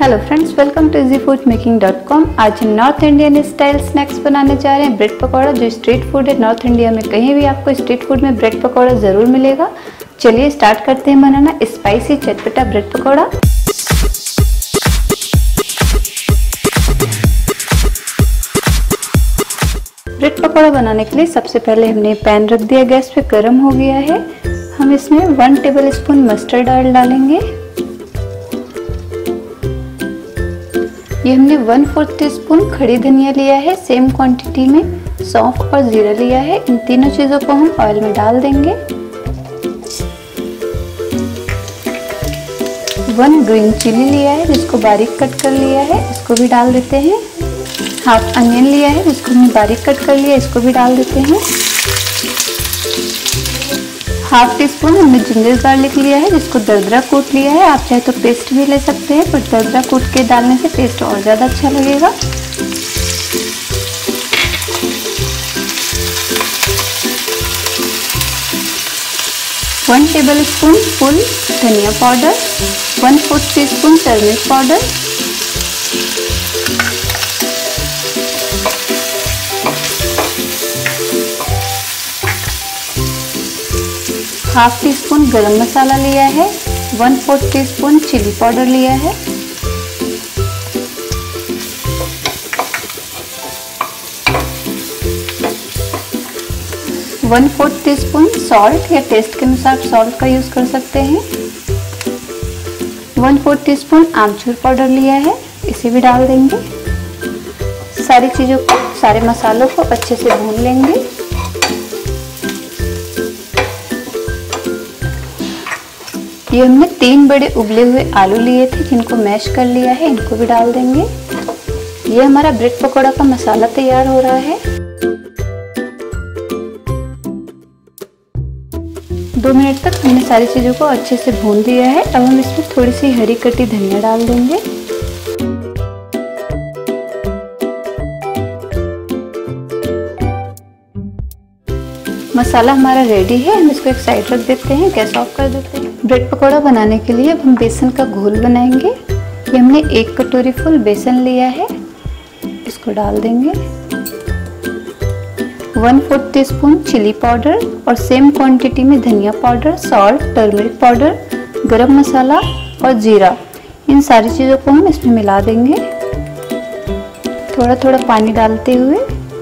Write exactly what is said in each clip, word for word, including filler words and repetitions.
Hello friends, welcome to easy food making dot com. आज हम north Indian style snacks बनाने जा रहे हैं। ब्रेड पकौड़ा, जो स्ट्रीट फूड है नॉर्थ इंडिया में, कहीं भी आपको स्ट्रीट फूड में ब्रेड पकौड़ा ज़रूर मिलेगा। चलिए स्टार्ट करते हैं बनाना स्पाइसी चटपटा ब्रेड पकौड़ा। ब्रेड पकौड़ा बनाने के लिए सबसे पहले हमने पैन रख दिया गैस पे, गर्म हो गया है। हम इसमें one tablespoon mustard oil डालेंगे। ये हमने वन फोर्थ टी स्पून खड़ी धनिया लिया है, सेम क्वांटिटी में सौंफ और जीरा लिया है। इन तीनों चीज़ों को हम ऑयल में डाल देंगे। वन ग्रीन चिली लिया है जिसको बारीक कट कर लिया है, इसको भी डाल देते हैं। हाफ अनियन लिया है जिसको हमने बारीक कट कर लिया, इसको भी डाल देते हैं। हाफ टी स्पून हमने जिंजर गार्लिक लिया है जिसको दरदरा कूट लिया है। आप चाहे तो पेस्ट भी ले सकते हैं, पर दरदरा कूट के डालने से टेस्ट और ज़्यादा अच्छा लगेगा। वन टेबल स्पून फुल धनिया powder, one fourth teaspoon turmeric powder, half teaspoon garam masala लिया है, one fourth teaspoon chilli powder लिया है, one fourth teaspoon salt या टेस्ट के अनुसार सॉल्ट का यूज कर सकते हैं, वन फोर्थ टी स्पून आमचूर पाउडर लिया है, इसे भी डाल देंगे। सारी चीज़ों को, सारे मसालों को अच्छे से भून लेंगे। ये हमने तीन बड़े उबले हुए आलू लिए थे जिनको मैश कर लिया है, इनको भी डाल देंगे। ये हमारा ब्रेड पकौड़ा का मसाला तैयार हो रहा है। दो मिनट तक हमने सारी चीज़ों को अच्छे से भून दिया है। अब हम इसमें थोड़ी सी हरी कटी धनिया डाल देंगे। मसाला हमारा रेडी है, हम इसको एक साइड रख देते हैं, गैस ऑफ कर देते हैं। ब्रेड पकौड़ा बनाने के लिए अब हम बेसन का घोल बनाएंगे। ये हमने एक कटोरी फुल बेसन लिया है, इसको डाल देंगे। One fourth teaspoon chilli powder और सेम क्वांटिटी में धनिया पाउडर, सॉल्ट, टर्मरिक पाउडर, गरम मसाला और जीरा, इन सारी चीज़ों को हम इसमें मिला देंगे। थोड़ा थोड़ा पानी डालते हुए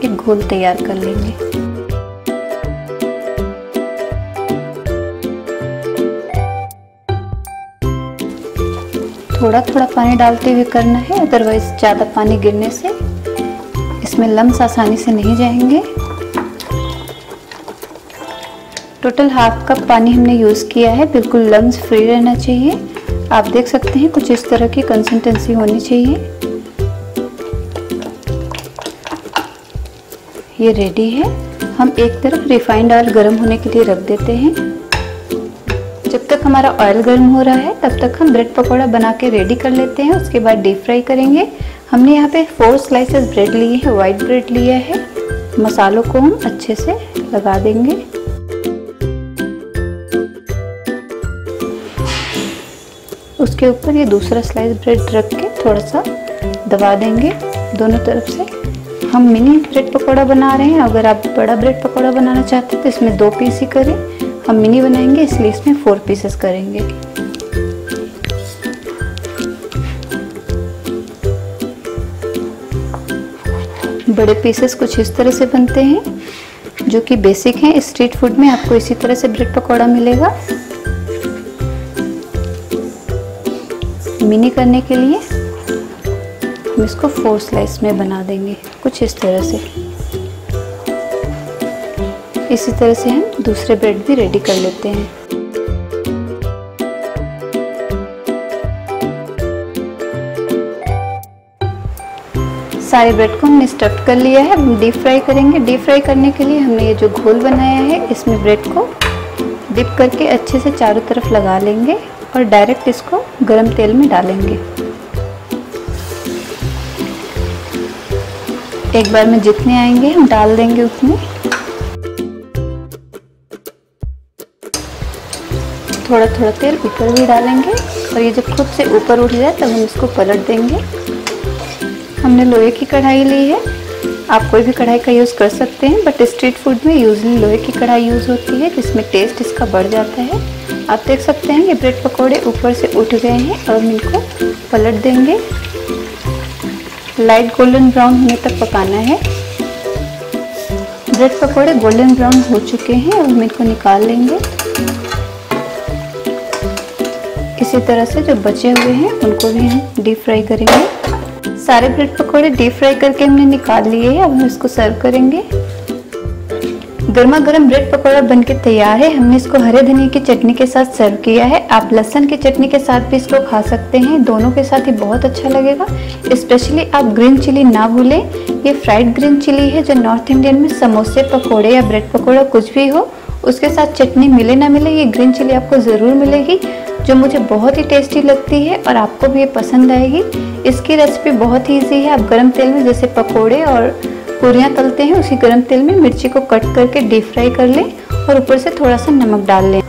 एक घोल तैयार कर लेंगे। थोड़ा थोड़ा पानी डालते हुए करना है, अदरवाइज ज़्यादा पानी गिरने से इसमें लम्स आसानी से नहीं जाएंगे। टोटल हाफ कप पानी हमने यूज़ किया है, बिल्कुल लम्स फ्री रहना चाहिए। आप देख सकते हैं कुछ इस तरह की कंसिस्टेंसी होनी चाहिए। ये रेडी है। हम एक तरफ रिफाइंड ऑयल गर्म होने के लिए रख देते हैं। जब तक हमारा ऑयल गर्म हो रहा है तब तक हम ब्रेड पकौड़ा बना के रेडी कर लेते हैं। उसके बाद डीप फ्राई करेंगे। हमने यहाँ पे फोर स्लाइसेस ब्रेड लिए हैं, वाइट ब्रेड लिया है। मसालों को हम अच्छे से लगा देंगे। उसके ऊपर ये दूसरा स्लाइस ब्रेड रख के थोड़ा सा दबा देंगे दोनों तरफ से। हम मिनी ब्रेड पकौड़ा बना रहे हैं, अगर आप बड़ा ब्रेड पकौड़ा बनाना चाहते हैं तो इसमें दो पीस ही करें। हम मिनी बनाएंगे इसलिए इसमें फोर पीसेस करेंगे। बड़े पीसेस कुछ इस तरह से बनते हैं जो कि बेसिक हैं। स्ट्रीट फूड में आपको इसी तरह से ब्रेड पकौड़ा मिलेगा। मिनी करने के लिए हम इसको फोर स्लाइस में बना देंगे, कुछ इस तरह से। इसी तरह से हम दूसरे ब्रेड भी रेडी कर लेते हैं। सारे ब्रेड को हमने स्टफ कर लिया है, हम डीप फ्राई करेंगे। डीप फ्राई करने के लिए हमने ये जो घोल बनाया है इसमें ब्रेड को डिप करके अच्छे से चारों तरफ लगा लेंगे और डायरेक्ट इसको गरम तेल में डालेंगे। एक बार में जितने आएंगे हम डाल देंगे उतने। थोड़ा थोड़ा तेल ऊपर भी डालेंगे और ये जब खुद से ऊपर उठ जाए तब हम इसको पलट देंगे। हमने लोहे की कढ़ाई ली है, आप कोई भी कढ़ाई का यूज़ कर सकते हैं, बट स्ट्रीट फूड में यूजली लोहे की कढ़ाई यूज़ होती है जिसमें टेस्ट इसका बढ़ जाता है। आप देख सकते हैं ये ब्रेड पकौड़े ऊपर से उठ गए हैं और हम इनको पलट देंगे। लाइट गोल्डन ब्राउन होने तक पकाना है। ब्रेड पकौड़े गोल्डन ब्राउन हो चुके हैं, अब हम इनको निकाल लेंगे। इसी तरह से जो बचे हुए हैं उनको भी हम डीप फ्राई करेंगे। सारे ब्रेड पकौड़े डीप फ्राई करके हमने निकाल लिए हैं, अब हम इसको सर्व करेंगे। गर्मा गर्म ब्रेड पकौड़ा बनके तैयार है। हमने इसको हरे धनिया की चटनी के साथ सर्व किया है। आप लहसुन की चटनी के साथ भी इसको खा सकते हैं, दोनों के साथ ही बहुत अच्छा लगेगा। स्पेशली आप ग्रीन चिली ना भूलें, ये फ्राइड ग्रीन चिली है जो नॉर्थ इंडियन में समोसे, पकौड़े या ब्रेड पकौड़ा कुछ भी हो उसके साथ चटनी मिले ना मिले ये ग्रीन चिली आपको ज़रूर मिलेगी, जो मुझे बहुत ही टेस्टी लगती है और आपको भी ये पसंद आएगी। इसकी रेसिपी बहुत ही ईजी है। आप गर्म तेल में जैसे पकौड़े और पूरियाँ तलते हैं उसी गर्म तेल में मिर्ची को कट करके डीप फ्राई कर लें और ऊपर से थोड़ा सा नमक डाल लें।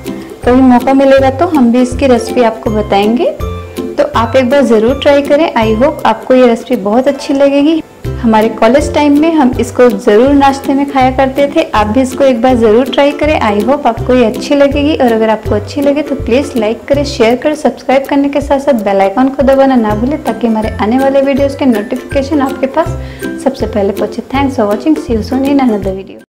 कभी मौका मिलेगा तो हम भी इसकी रेसिपी आपको बताएंगे, तो आप एक बार ज़रूर ट्राई करें। आई होप आपको ये रेसिपी बहुत अच्छी लगेगी। हमारे कॉलेज टाइम में हम इसको ज़रूर नाश्ते में खाया करते थे, आप भी इसको एक बार ज़रूर ट्राई करें। आई होप आपको ये अच्छी लगेगी और अगर आपको अच्छी लगे तो प्लीज़ लाइक करें, शेयर करें, सब्सक्राइब करने के साथ साथ बेल आइकन को दबाना ना भूलें ताकि हमारे आने वाले वीडियोज़ के नोटिफिकेशन आपके पास सबसे पहले पहुँचे। Thanks for watching, see you soon in another video.